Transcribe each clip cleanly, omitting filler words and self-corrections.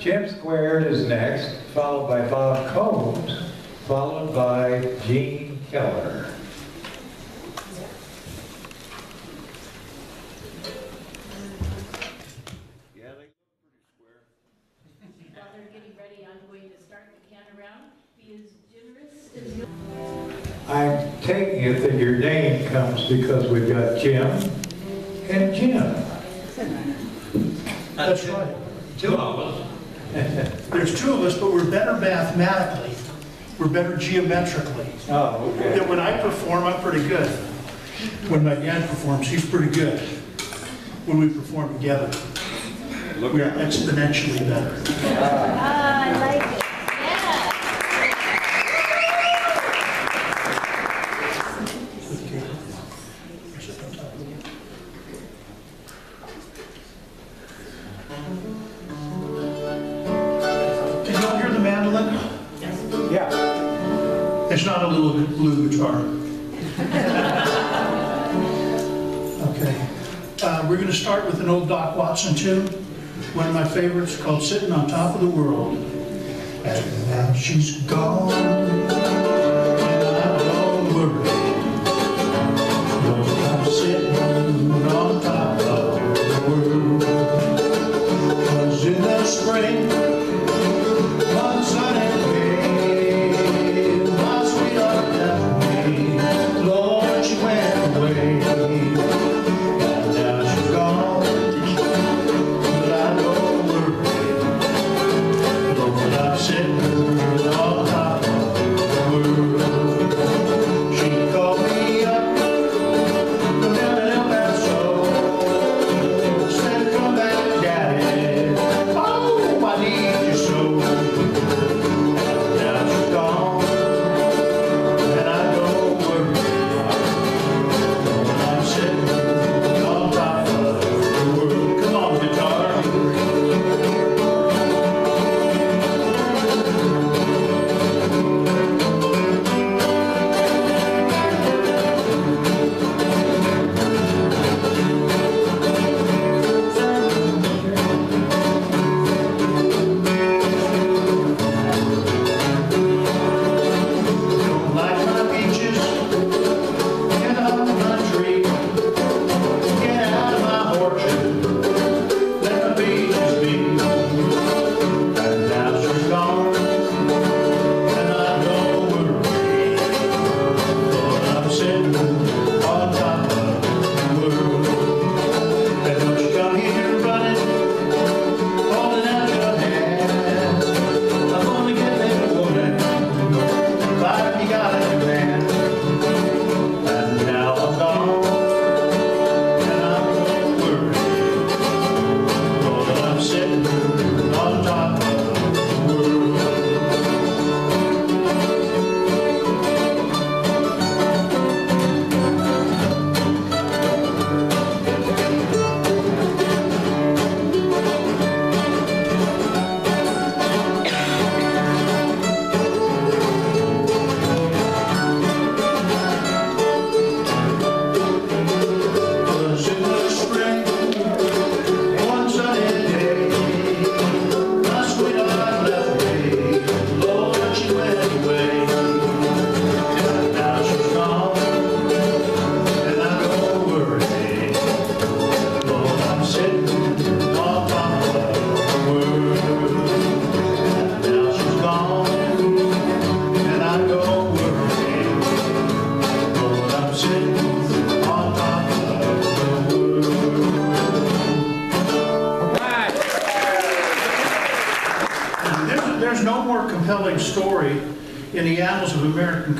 Jim Square is next, followed by Bob Combs, followed by Gene Keller. Yeah, they look pretty square. While they're getting ready, I'm going to start the count around. Be as generous as you can. I'm taking it that your name comes because we've got Jim and Jim. That's right. Two of us. There's two of us, but we're better mathematically. We're better geometrically. Oh, okay. That when I perform, I'm pretty good. When my dad performs, he's pretty good. When we perform together, we are exponentially better. I like it. It's not a little bit blue guitar. Okay. We're going to start with an old Doc Watson tune, one of my favorites, called Sitting on Top of the World. And now she's gone, and I don't worry. No, I'm sitting on top of the world. 'Cause in the spring,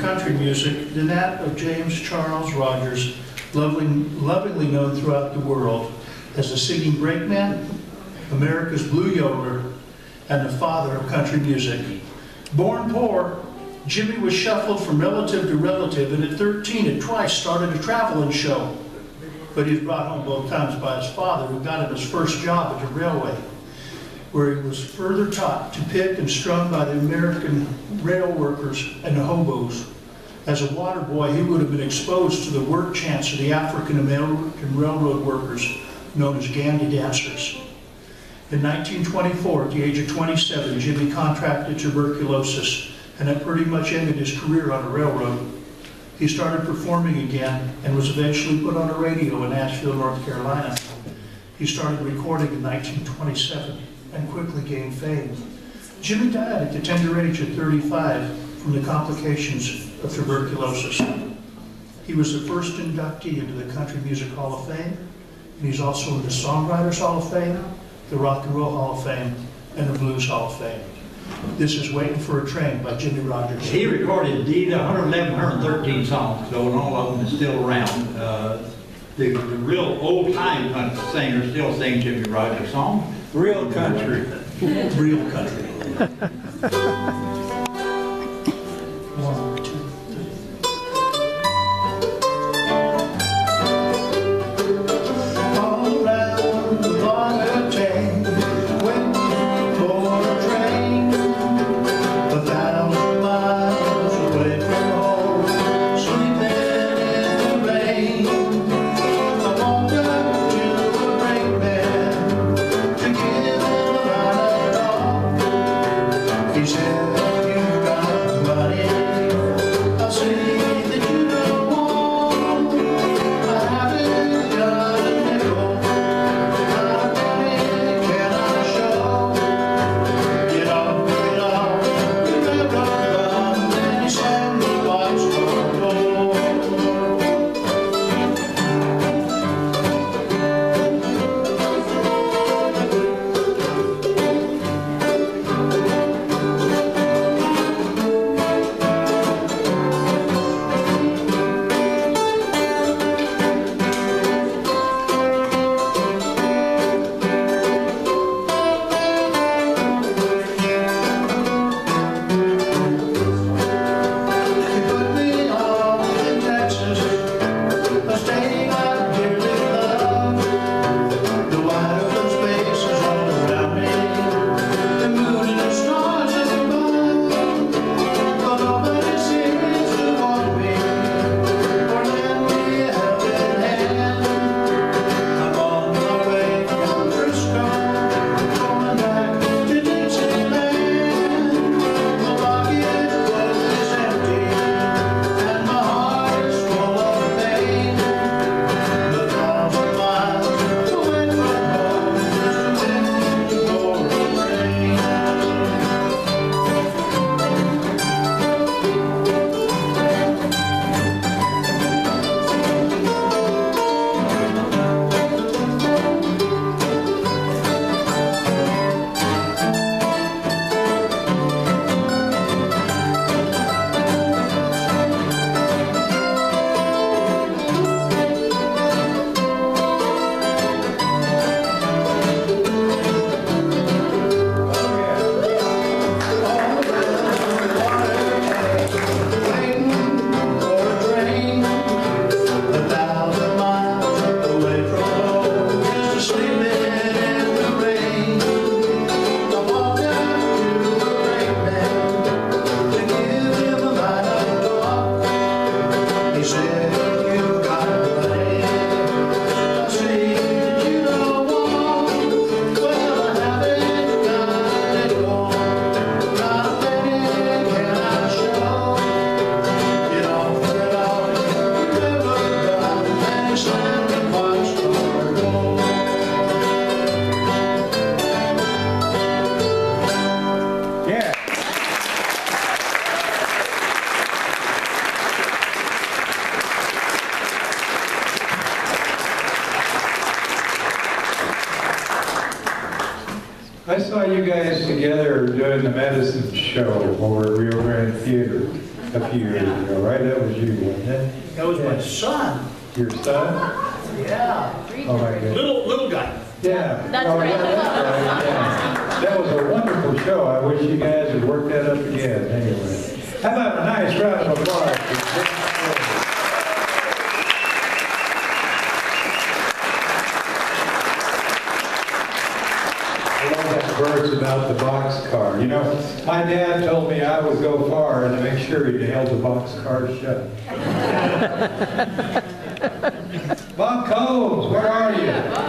country music than that of James Charles Rodgers, lovingly known throughout the world as the singing brakeman, America's blue yodeler, and the father of country music. Born poor, Jimmy was shuffled from relative to relative, and at 13 had twice started a traveling show. But he was brought home both times by his father, who got him his first job at the railway, where he was further taught to pick and strum by the American rail workers and the hobos. As a water boy, he would have been exposed to the work chants of the African American railroad workers, known as Gandy Dancers. In 1924, at the age of 27, Jimmy contracted tuberculosis, and that pretty much ended his career on a railroad. He started performing again and was eventually put on a radio in Asheville, North Carolina. He started recording in 1927 and quickly gained fame. Jimmy died at the tender age of 35 from the complications of tuberculosis. He was the first inductee into the Country Music Hall of Fame, and he's also in the Songwriters Hall of Fame, the Rock and Roll Hall of Fame, and the Blues Hall of Fame. This is Waiting for a Train by Jimmie Rodgers. He recorded, indeed, 111, 113 songs, though, and all of them is still around. The real old-time country singers still sing Jimmie Rodgers' song. Real country. Real country. One, two, three. All round the water tank, waiting for a train, 1,000 miles away from home, sleeping in the rain. Doing the Medicine Show over at Rio Grande Theater a few years ago, right? That was you, wasn't it? That was my son. Your son? Yeah. Oh my goodness. Little guy. Yeah. That's right. Yeah. That was a wonderful show. I wish you guys would work that up again. Anyway, how about a nice round of applause? Words about the boxcar. You know, my dad told me I would go far and to make sure he held the boxcar shut. Bob Combs, where are you?